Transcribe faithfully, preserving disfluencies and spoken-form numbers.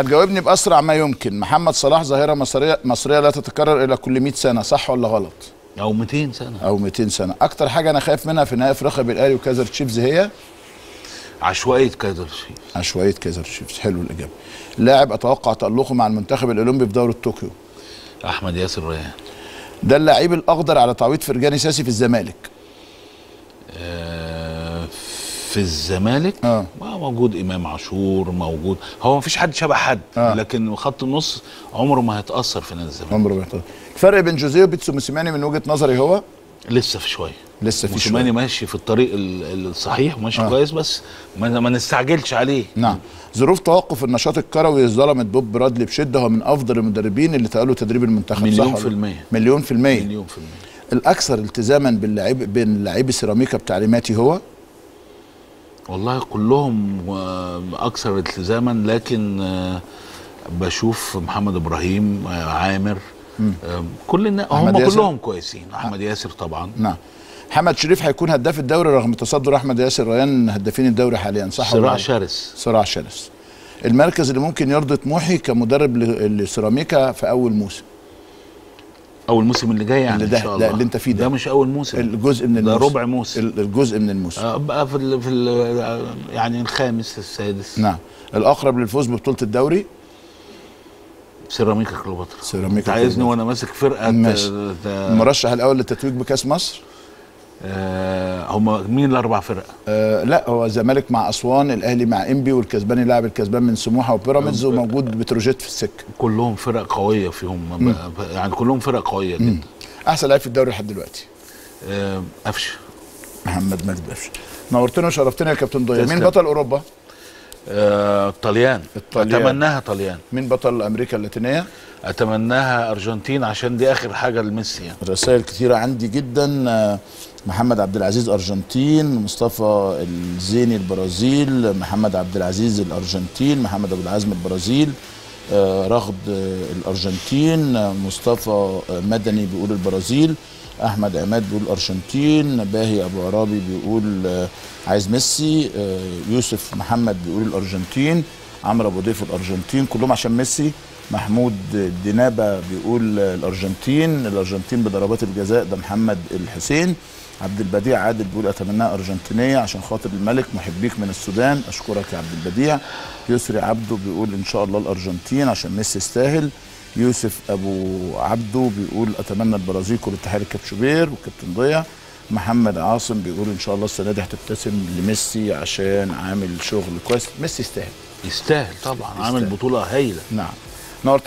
هتجاوبني باسرع ما يمكن. محمد صلاح ظاهره مصريه مصريه لا تتكرر الا كل مئة سنه، صح ولا غلط؟ او مئتين سنه. او مئتين سنه. اكتر حاجه انا خايف منها في نهائي افريقيا بين الاهلي وكازر تشيفز هي عشوائيه كازر تشيفز. عشوائيه كازر تشيفز، حلو الاجابه. لاعب اتوقع تألقه مع المنتخب الاولمبي في دوره طوكيو. احمد ياسر ريان. ده اللعيب الاخضر على تعويض فرجاني ساسي في الزمالك. أه في الزمالك أه. موجود امام عاشور، موجود، هو مفيش حد شبه حد أه. لكن خط النص عمره ما هيتاثر في نادي الزمالك، عمره ما هيتاثر. الفرق بين جوزيه وبيتسو موسيماني من وجهه نظري هو لسه في شويه، لسه في شويه. موسيماني ماشي في الطريق الصحيح وماشي أه. كويس، بس ما, ما نستعجلش عليه. نعم. ظروف توقف النشاط الكروي ظلمت بوب برادلي بشده، هو من افضل المدربين اللي تألوا تدريب المنتخب. مليون في المية. مليون في المية. مليون في المية. الاكثر التزاما باللاعب بين لاعبي سيراميكا بتعليماتي هو؟ والله كلهم اكثر التزاما، لكن بشوف محمد ابراهيم، عامر، م. كل الناس هم كلهم كويسين. احمد ياسر طبعا. نعم. محمد شريف هيكون هداف الدوري رغم تصدر احمد ياسر ريان هدافين الدوري حاليا، صح ولا؟ صراع شرس. صراع شرس. المركز اللي ممكن يرضي طموحي كمدرب لسيراميكا في اول موسم. اول موسم اللي جاي يعني، اللي ان شاء الله. لا اللي انت فيه ده. ده مش اول موسم. الجزء من الموسم. ده ربع موسم. الجزء من الموسم. ابقى في ال في ال يعني الخامس السادس. نعم. الاقرب للفوز ببطولة الدوري؟ سيراميكا كليوباترا. سيراميكا كليوباترا. عايزني وانا ماسك فرقة. ماشي. المرشح الاول للتتويج بكاس مصر؟ أه هما مين الاربع فرق؟ أه لا، هو الزمالك مع اسوان، الاهلي مع امبي، والكسبان لاعب الكسبان من سموحه وبيراميدز، وموجود بتروجيت في السكه. كلهم فرق قويه فيهم يعني، كلهم فرق قويه جدا. احسن لاعب في الدوري لحد دلوقتي؟ أه قفشه، محمد مجدي قفشه. نورتنا وشرفتنا يا كابتن ضياء. مين بطل اوروبا؟ أه الطليان. الطليان اتمناها طليان. مين بطل امريكا اللاتينيه؟ اتمناها ارجنتين، عشان دي اخر حاجه لميسي يعني. رسائل كثيره عندي جدا. محمد عبد العزيز ارجنتين، مصطفى الزيني البرازيل، محمد عبد العزيز الارجنتين، محمد ابو العزم البرازيل، رغد الارجنتين، مصطفى مدني بيقول البرازيل، احمد عماد بيقول الارجنتين، باهي ابو عرابي بيقول عايز ميسي، يوسف محمد بيقول الارجنتين، عمرو ابو ضيف الارجنتين، كلهم عشان ميسي. محمود الدنابه بيقول الارجنتين، الارجنتين بضربات الجزاء، ده محمد الحسين. عبد البديع عادل بيقول اتمناها ارجنتينيه عشان خاطر الملك، محبيك من السودان. اشكرك يا عبد البديع. يسري عبده بيقول ان شاء الله الارجنتين عشان ميسي يستاهل. يوسف ابو عبده بيقول اتمنى البرازيل والاتحاد الكابشوبير والكابتن ضياء. محمد عاصم بيقول ان شاء الله السنه دي هتبتسم لميسي عشان عامل شغل كويس، ميسي يستاهل. يستاهل طبعا، عامل بطوله هايله. نعم.